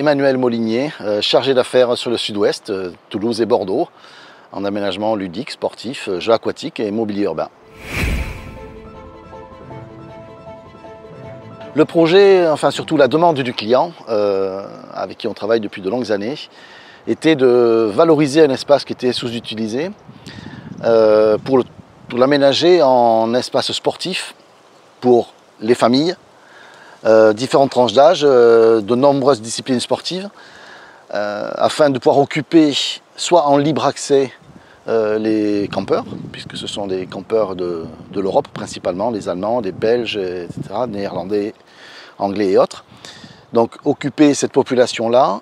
Emmanuel Molinier, chargé d'affaires sur le sud-ouest, Toulouse et Bordeaux, en aménagement ludique, sportif, jeux aquatiques et mobilier urbain. Le projet, enfin surtout la demande du client, avec qui on travaille depuis de longues années, était de valoriser un espace qui était sous-utilisé pour l'aménager en espace sportif pour les familles, différentes tranches d'âge, de nombreuses disciplines sportives, afin de pouvoir occuper soit en libre accès les campeurs, puisque ce sont des campeurs de l'Europe principalement, des Allemands, des Belges, etc., Néerlandais, Anglais et autres. Donc occuper cette population-là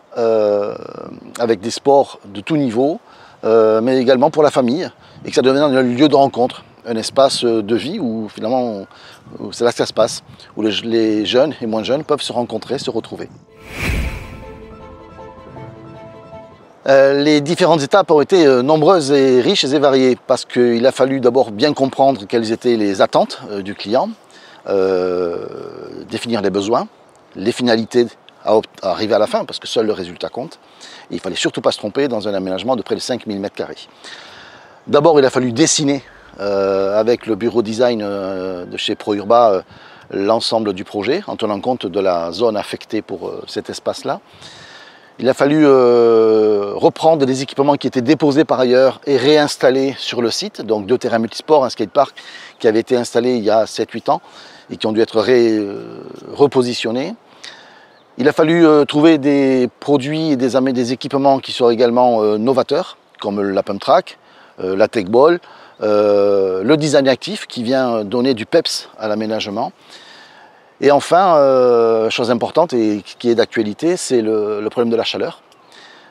avec des sports de tout niveau, mais également pour la famille, et que ça devienne un lieu de rencontre, un espace de vie où finalement, c'est là que ça se passe, où les jeunes et moins jeunes peuvent se rencontrer, se retrouver. Les différentes étapes ont été nombreuses et riches et variées, parce qu'il a fallu d'abord bien comprendre quelles étaient les attentes du client, définir les besoins, les finalités à arriver à la fin, parce que seul le résultat compte. Et il ne fallait surtout pas se tromper dans un aménagement de près de 5000 m². D'abord, il a fallu dessiner avec le bureau design de chez Pro Urba l'ensemble du projet, en tenant compte de la zone affectée pour cet espace-là. Il a fallu reprendre des équipements qui étaient déposés par ailleurs et réinstallés sur le site, donc 2 terrains multisports, un skatepark qui avait été installé il y a 7-8 ans et qui ont dû être repositionnés. Il a fallu trouver des produits et des équipements qui soient également novateurs, comme la pump track, la Teqball, le design actif qui vient donner du peps à l'aménagement. Et enfin, chose importante et qui est d'actualité, c'est le problème de la chaleur,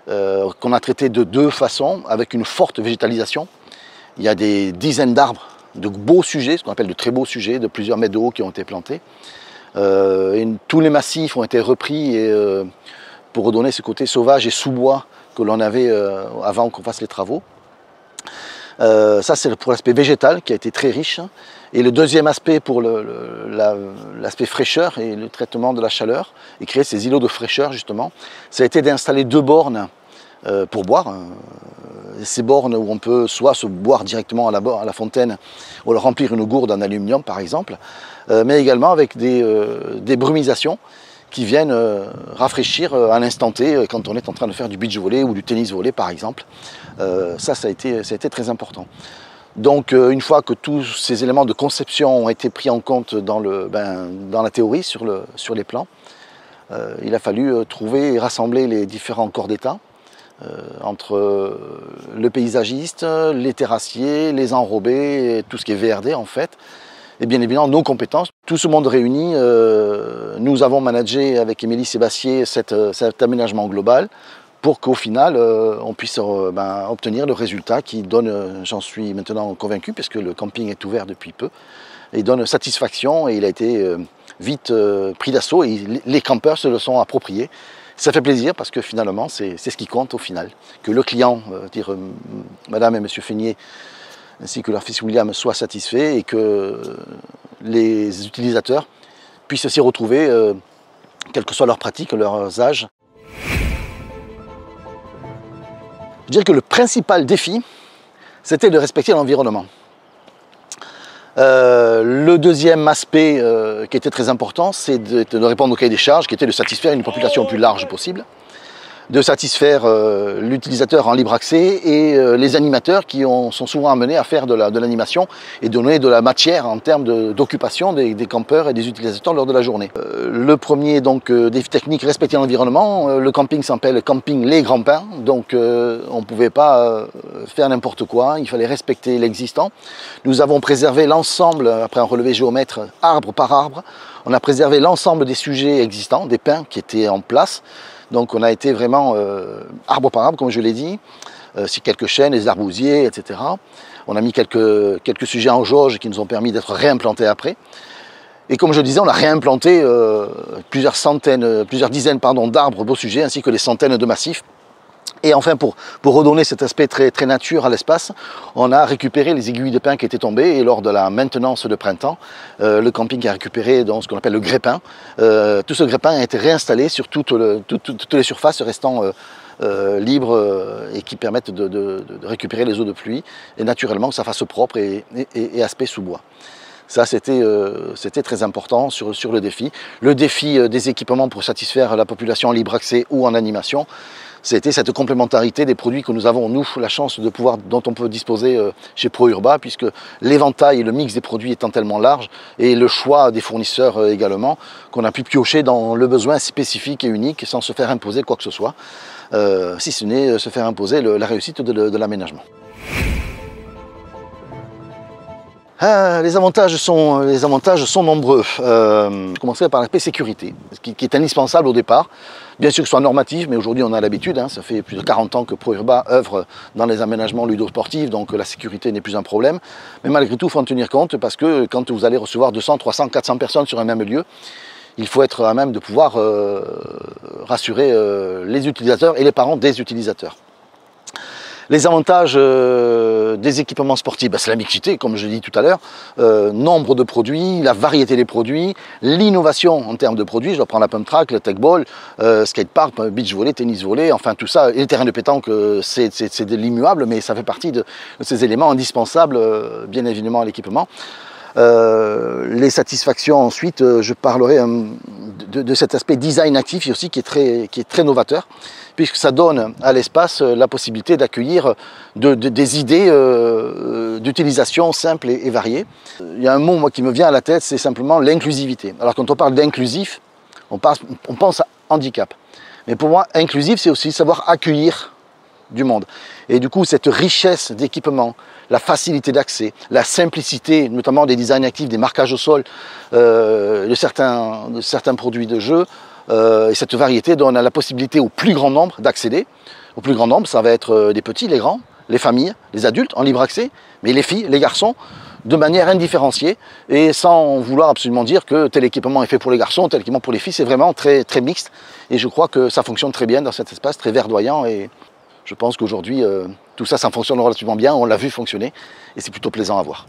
qu'on a traité de 2 façons, avec une forte végétalisation. Il y a des dizaines d'arbres, de beaux sujets, ce qu'on appelle de très beaux sujets, de plusieurs mètres de haut qui ont été plantés. Tous les massifs ont été repris et, pour redonner ce côté sauvage et sous-bois que l'on avait avant qu'on fasse les travaux. Ça c'est pour l'aspect végétal qui a été très riche, et le deuxième aspect pour l'aspect fraîcheur et le traitement de la chaleur et créer ces îlots de fraîcheur justement, ça a été d'installer 2 bornes pour boire, ces bornes où on peut soit se boire directement à la fontaine ou le remplir une gourde en aluminium par exemple, mais également avec des brumisations qui viennent rafraîchir à l'instant T quand on est en train de faire du beach volley ou du tennis volley par exemple. Ça a été très important. Donc une fois que tous ces éléments de conception ont été pris en compte dans la théorie sur les plans, il a fallu trouver et rassembler les différents corps d'état entre le paysagiste, les terrassiers, les enrobés, tout ce qui est VRD en fait. Et bien évidemment, nos compétences, tout ce monde réuni, nous avons managé avec Émilie Sébastier cet aménagement global pour qu'au final, on puisse obtenir le résultat qui donne, j'en suis maintenant convaincu, puisque le camping est ouvert depuis peu, et donne satisfaction, et il a été vite pris d'assaut, et les campeurs se le sont appropriés. Ça fait plaisir, parce que finalement, c'est ce qui compte au final. Que le client, madame et monsieur Feigné, ainsi que leur fils William soit satisfait et que les utilisateurs puissent s'y retrouver, quelles que soient leurs pratiques, leurs âges. Je dirais que le principal défi, c'était de respecter l'environnement. Le deuxième aspect qui était très important, c'est de répondre au cahier des charges, qui était de satisfaire une population le plus large possible, de satisfaire l'utilisateur en libre accès et les animateurs qui sont souvent amenés à faire de l'animation et donner de la matière en termes d'occupation des campeurs et des utilisateurs lors de la journée. Le premier donc défi technique, respecter l'environnement. Le camping s'appelle camping les grands pins, donc on ne pouvait pas faire n'importe quoi, il fallait respecter l'existant. Nous avons préservé l'ensemble, après un relevé géomètre, arbre par arbre, on a préservé l'ensemble des sujets existants, des pins qui étaient en place. Donc on a été vraiment arbre par arbre, comme je l'ai dit, quelques chênes, des arbousiers, etc. On a mis quelques sujets en jauge qui nous ont permis d'être réimplantés après. Et comme je le disais, on a réimplanté plusieurs dizaines d'arbres, beaux sujets, ainsi que des centaines de massifs Et enfin, pour redonner cet aspect très, très nature à l'espace, on a récupéré les aiguilles de pin qui étaient tombées, et lors de la maintenance de printemps, le camping a récupéré donc, ce qu'on appelle le grépin. Tout ce grépin a été réinstallé sur toutes les surfaces restant libres et qui permettent de récupérer les eaux de pluie, et naturellement que ça fasse propre et aspect sous-bois. Ça, c'était très important sur le défi. Le défi des équipements pour satisfaire la population en libre accès ou en animation, c'était cette complémentarité des produits que nous avons, nous, la chance de pouvoir, dont on peut disposer chez Pro Urba, puisque l'éventail et le mix des produits étant tellement large, et le choix des fournisseurs également, qu'on a pu piocher dans le besoin spécifique et unique, sans se faire imposer quoi que ce soit, si ce n'est se faire imposer la réussite de l'aménagement. Ah, les avantages sont nombreux. Je commencerai par l'aspect sécurité, qui est indispensable au départ. Bien sûr que ce soit normatif, mais aujourd'hui on a l'habitude, hein, ça fait plus de 40 ans que Pro Urba œuvre dans les aménagements ludo-sportifs, donc la sécurité n'est plus un problème. Mais malgré tout, il faut en tenir compte, parce que quand vous allez recevoir 200, 300, 400 personnes sur un même lieu, il faut être à même de pouvoir rassurer les utilisateurs et les parents des utilisateurs. Les avantages des équipements sportifs, c'est la mixité, comme je l'ai dit tout à l'heure, nombre de produits, la variété des produits, l'innovation en termes de produits, je dois prendre la pump track, le Teqball, skatepark, beach volley, tennis volley, enfin tout ça, et les terrains de pétanque, c'est de l'immuable, mais ça fait partie de ces éléments indispensables, bien évidemment, à l'équipement. Les satisfactions ensuite, je parlerai de cet aspect design actif aussi qui est très novateur, puisque ça donne à l'espace la possibilité d'accueillir des idées d'utilisation simples et variées. Il y a un mot moi, qui me vient à la tête, c'est simplement l'inclusivité. Alors quand on parle d'inclusif, on pense à handicap. Mais pour moi, inclusif, c'est aussi savoir accueillir du monde. Et du coup, cette richesse d'équipement, la facilité d'accès, la simplicité, notamment des designs actifs, des marquages au sol, de certains produits de jeu, et cette variété donne la possibilité au plus grand nombre d'accéder. Au plus grand nombre, ça va être les petits, les grands, les familles, les adultes en libre accès, mais les filles, les garçons, de manière indifférenciée et sans vouloir absolument dire que tel équipement est fait pour les garçons, tel équipement pour les filles, c'est vraiment très, très mixte. Et je crois que ça fonctionne très bien dans cet espace très verdoyant et je pense qu'aujourd'hui, tout ça fonctionne relativement bien, on l'a vu fonctionner et c'est plutôt plaisant à voir.